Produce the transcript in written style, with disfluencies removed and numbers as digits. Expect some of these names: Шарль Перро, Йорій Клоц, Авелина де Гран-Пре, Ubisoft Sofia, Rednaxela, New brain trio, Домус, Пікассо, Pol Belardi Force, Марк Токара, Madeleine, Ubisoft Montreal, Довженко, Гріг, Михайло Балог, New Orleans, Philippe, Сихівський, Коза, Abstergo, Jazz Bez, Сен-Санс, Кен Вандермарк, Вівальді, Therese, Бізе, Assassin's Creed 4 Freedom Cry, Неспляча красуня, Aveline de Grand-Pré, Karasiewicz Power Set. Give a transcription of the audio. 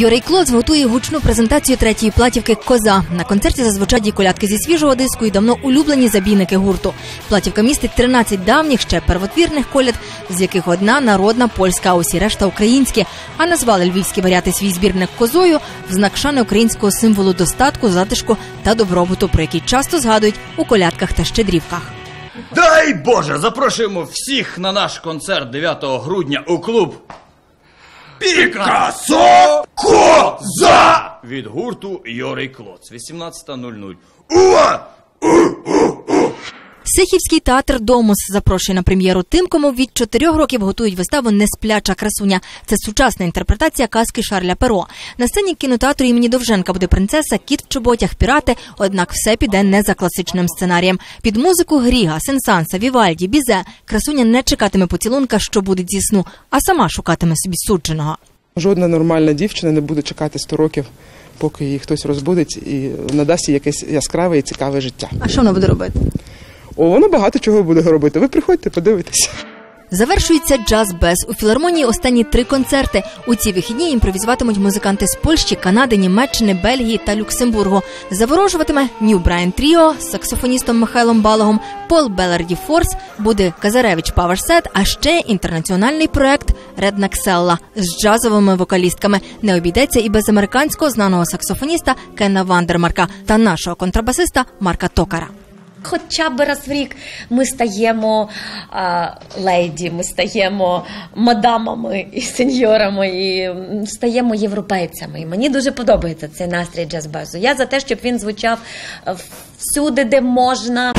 Йорій Клоц готує гучну презентацію третьої платівки «Коза». На концерті зазвучать і колядки зі свіжого диску, і давно улюблені забійники гурту. Платівка містить 13 давніх, ще первотвірних коляд, з яких одна народна польська, а усі решта українські. А назвали львівські варіати свій збірник «Козою» в знак шани українського символу достатку, затишку та добробуту, про який часто згадують у колядках та щедрівках. Дай Боже, запрошуємо всіх на наш концерт 9 грудня у клуб «Пікассо Коза» від гурту Йорій Клоц, 18:00. Сихівський театр «Домус» запрошує на прем'єру тим, кому від 4 років готують виставу «Неспляча красуня». Це сучасна інтерпретація казки Шарля Перро. На сцені кінотеатру імені Довженка буде принцеса, кіт в чоботях, пірати, однак все піде не за класичним сценарієм. Під музику Гріга, Сен-Санса, Вівальді, Бізе красуня не чекатиме поцілунка, що буде зі сну, а сама шукатиме собі судженого. Жодна нормальна дівчина не буде чекати 100 років, поки її хтось розбудить і надасть їй якесь яскраве і цікаве життя. А що вона буде робити? Воно багато чого буде робити. Ви приходьте, подивитися. Завершується «Jazz Bez». У філармонії останні 3 концерти. У ці вихідні імпровізуватимуть музиканти з Польщі, Канади, Німеччини, Бельгії та Люксембургу. Заворожуватиме New Brain Trio з саксофоністом Михайлом Балогом, Pol Belardi Force, буде Karasiewicz Power Set, а ще інтернаціональний проект Rednaxela з джазовими вокалістками. Не обійдеться і без американського знаного саксофоніста Кена Вандермарка та нашого контрабасиста Марка Токара. Хоча б раз в рік ми стаємо леді, ми стаємо мадамами і сеньорами, і стаємо європейцями. І мені дуже подобається цей настрій джаз-безу. Я за те, щоб він звучав всюди, де можна.